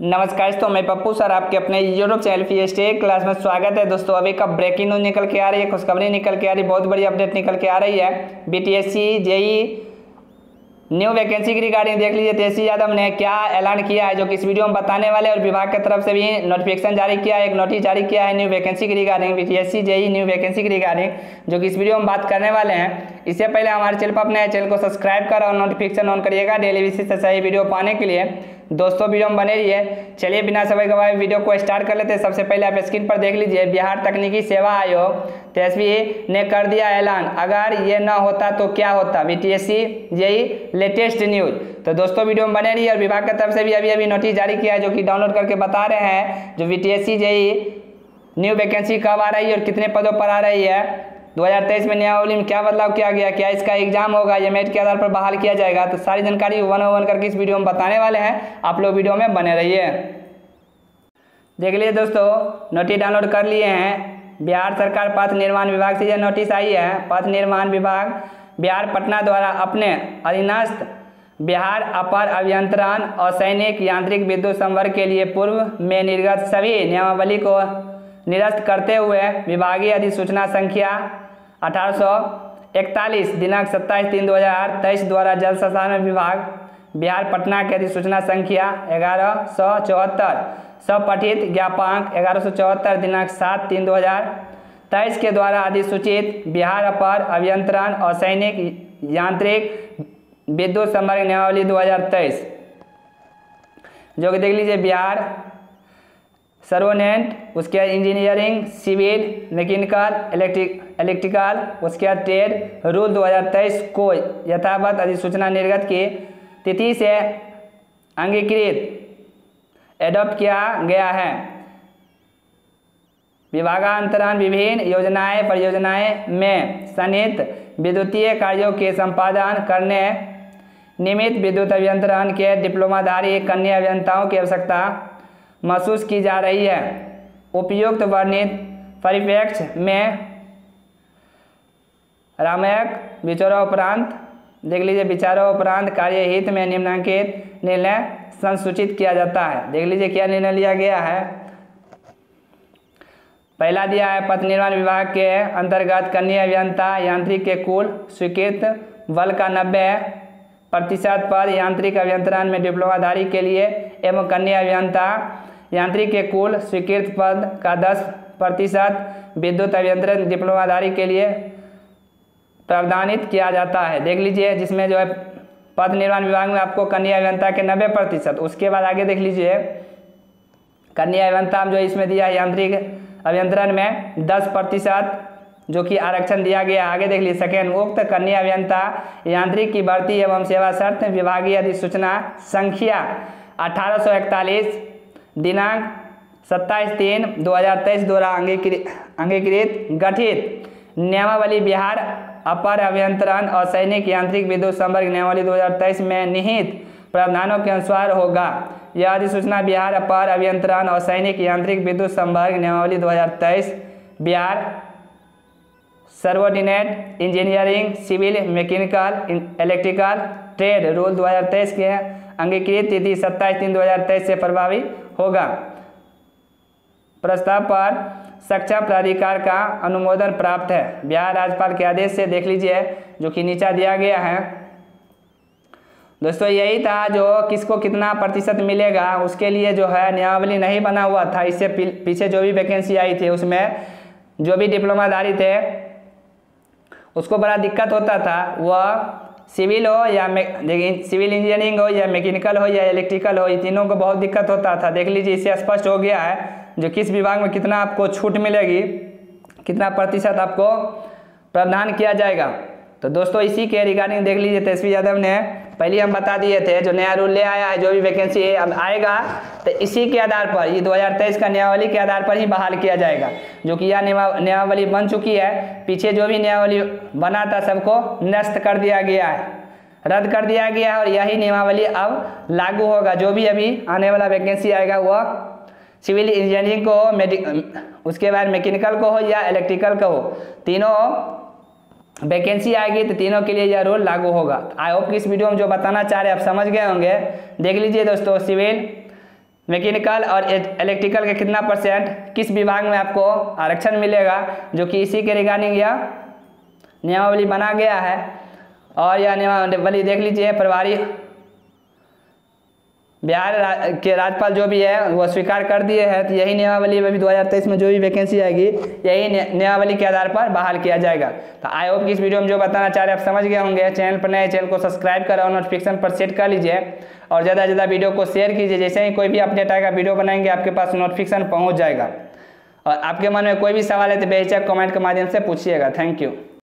नमस्कार दोस्तों, मैं पप्पू सर आपके अपने यूट्यूब चैनल एक्सटेंड क्लास में स्वागत है। दोस्तों अभी का ब्रेकिंग न्यूज निकल के आ रही है, खुशखबरी निकल के आ रही है, बहुत बड़ी अपडेट निकल के आ रही है। बीटीएससी जेई न्यू वैकेंसी की रिगार्डिंग देख लीजिए तेजस्वी यादव ने क्या ऐलान किया है, जो कि इस वीडियो में बताने वाले। और विभाग की तरफ से भी नोटिफिकेशन जारी किया है, एक नोटिस जारी किया है न्यू वैकेंसी की regarding, BTSC JE new vacancy की रिगार्डिंग, जो कि इस वीडियो में बात करने वाले हैं। इससे पहले हमारे चैनल पर अपने चैनल को सब्सक्राइब करें और नोटिफिकेशन ऑन करिएगा डेली बेसिस से सही वीडियो पाने के लिए। दोस्तों वीडियो में बने रहिए। चलिए बिना समय गवाए वीडियो को स्टार्ट कर लेते हैं। सबसे पहले आप स्क्रीन पर देख लीजिए, बिहार तकनीकी सेवा आयोग तेजस्वी ने कर दिया ऐलान, अगर ये ना होता तो क्या होता, बीटीएससी जेई लेटेस्ट न्यूज। तो दोस्तों वीडियो में बने रहिए। और विभाग की तरफ से भी अभी नोटिस जारी किया है, जो कि डाउनलोड करके बता रहे हैं, जो बीटीएससी जेई न्यू वैकेंसी कब आ रही है और कितने पदों पर आ रही है, 2023 में नियमावली में क्या बदलाव किया गया, क्या इसका एग्जाम होगा, ये मेरिट के आधार पर बहाल किया जाएगा। तो सारी जानकारी 101 करके इस वीडियो में बताने वाले हैं, आप लोग वीडियो में बने रहिए। देख लीजिए दोस्तों, नोटिस डाउनलोड कर लिए हैं। बिहार सरकार पथ निर्माण विभाग से यह नोटिस आई है। पथ निर्माण विभाग बिहार पटना द्वारा अपने अधीनस्थ बिहार अपर अभियंत्रण और सैनिक यांत्रिक विद्युत संवर्ग के लिए पूर्व में निर्गत सभी नियमावली को निरस्त करते हुए विभागीय अधिसूचना संख्या 1841 दिनांक 27/3/2023 द्वारा जल संसाधन विभाग बिहार पटना के अधिसूचना संख्या 1174 स्वपठित ज्ञापांक 1174 दिनांक 7/3/2023 के द्वारा अधिसूचित बिहार अपर अभियंत्रण और सैनिक यांत्रिक विद्युत संवर्ग नियमावली 2023, जो कि देख लीजिए बिहार सर्वोनेंट, उसके बाद इंजीनियरिंग सिविल मैकेनिकल इलेक्ट्रिकल, उसके बाद ट्रेड रूल 2023 को यथावत अधिसूचना निर्गत की तिथि से अंगीकृत एडॉप्ट किया गया है। विभागांतरण विभिन्न योजनाएं परियोजनाएं में सन्निहित विद्युतीय कार्यों के संपादन करने निमित्त विद्युत अभियंत्रण के डिप्लोमाधारी कन्या अभियंताओं की आवश्यकता महसूस की जा रही है। उपयुक्त वर्णित परिप्रेक्ष्य में रामयक विचारोपरांत देख लीजिए विचारोपरांत कार्य हित में निम्नांकित निर्णय संसूचित किया जाता है। देख लीजिए क्या निर्णय लिया गया है। पहला दिया है, पथ निर्माण विभाग के अंतर्गत कन्या अभियंता यांत्रिक के कुल स्वीकृत बल का 90% पद यांत्रिक अभियंत्रण में डिप्लोमाधारी के लिए एवं कन्या अभियंता यांत्रिक के कुल स्वीकृत पद का 10% विद्युत अभियंत्रण डिप्लोमाधारी के लिए प्रावधानित किया जाता है। देख लीजिए जिसमें जो है पथ निर्माण विभाग में आपको कन्या अभियंता के 90%, उसके बाद आगे देख लीजिए कन्या अभियंता जो इसमें दिया है यांत्रिक अभियंत्रण में 10%, जो कि आरक्षण दिया गया। आगे देख लीजिए सेकेंड, उक्त कन्या अभियंता यांत्रिक की भर्ती एवं सेवा शर्त विभागीय अधिसूचना संख्या 1841 दिनांक 27/3/2023 द्वारा अंगीकृत गठित नियमावली बिहार अपर अभियंत्रण और सैनिक यांत्रिक विद्युत संवर्ग नियमावली 2023 में निहित प्रावधानों के अनुसार होगा। यह अधिसूचना बिहार अपर अभियंत्रण और सैनिक यांत्रिक विद्युत संवर्ग नियमावली 2023 Bihar subordinate engineering civil mechanical electrical trade rule 2023 के अंगीकृत तिथि 27/3/2023 से प्रभावी होगा। प्रस्ताव पर सक्षम प्राधिकार का अनुमोदन प्राप्त है बिहार राज्यपाल के आदेश से। देख लीजिए जो कि नीचा दिया गया है। दोस्तों यही था जो किसको कितना प्रतिशत मिलेगा, उसके लिए जो है नियमावली नहीं बना हुआ था। इससे पीछे जो भी वैकेंसी आई थी उसमें जो भी डिप्लोमाधारी थे उसको बड़ा दिक्कत होता था। वह सिविल हो या सिविल इंजीनियरिंग हो या मैकेनिकल हो या इलेक्ट्रिकल हो, ये तीनों को बहुत दिक्कत होता था। देख लीजिए इससे स्पष्ट हो गया है जो किस विभाग में कितना आपको छूट मिलेगी, कितना प्रतिशत आपको प्रावधान किया जाएगा। तो दोस्तों इसी के रिगार्डिंग देख लीजिए तेजस्वी यादव ने पहले हम बता दिए थे जो नया रूल ले आया है, जो भी वैकेंसी अब आएगा तो इसी के आधार पर ये 2023 का नियमावली के आधार पर ही बहाल किया जाएगा, जो कि यह नियमावली बन चुकी है। पीछे जो भी नियमावली बना था सबको नष्ट कर दिया गया है, रद्द कर दिया गया है। और यही नियमावली अब लागू होगा। जो भी अभी आने वाला वैकेंसी आएगा वह सिविल इंजीनियरिंग को हो, उसके बाद मैकेनिकल को हो या इलेक्ट्रिकल को हो, तीनों वैकेंसी आएगी तो तीनों के लिए यह रूल लागू होगा। आई होप कि इस वीडियो में जो बताना चाह रहे हैं आप समझ गए होंगे। देख लीजिए दोस्तों सिविल मैकेनिकल और इलेक्ट्रिकल का कितना परसेंट किस विभाग में आपको आरक्षण मिलेगा, जो कि इसी के रिगार्डिंग यह नियमावली बना गया है। और यह नियमावली देख लीजिए, प्रभारी बिहार के राज्यपाल जो भी है वह स्वीकार कर दिए हैं। तो यही नियमावली में भी 2023 में जो भी वैकेंसी आएगी यही नियमावली के आधार पर बहाल किया जाएगा। तो आई होप कि इस वीडियो में जो बताना चाह रहे आप समझ गए होंगे। चैनल पर नए चैनल को सब्सक्राइब करें और नोटिफिकेशन पर सेट कर लीजिए और ज़्यादा से ज़्यादा वीडियो को शेयर कीजिए। जैसे ही कोई भी अपडेट आएगा वीडियो बनाएंगे आपके पास नोटिफिकेशन पहुँच जाएगा। और आपके मन में कोई भी सवाल है तो बेहिचक कॉमेंट के माध्यम से पूछिएगा। Thank you.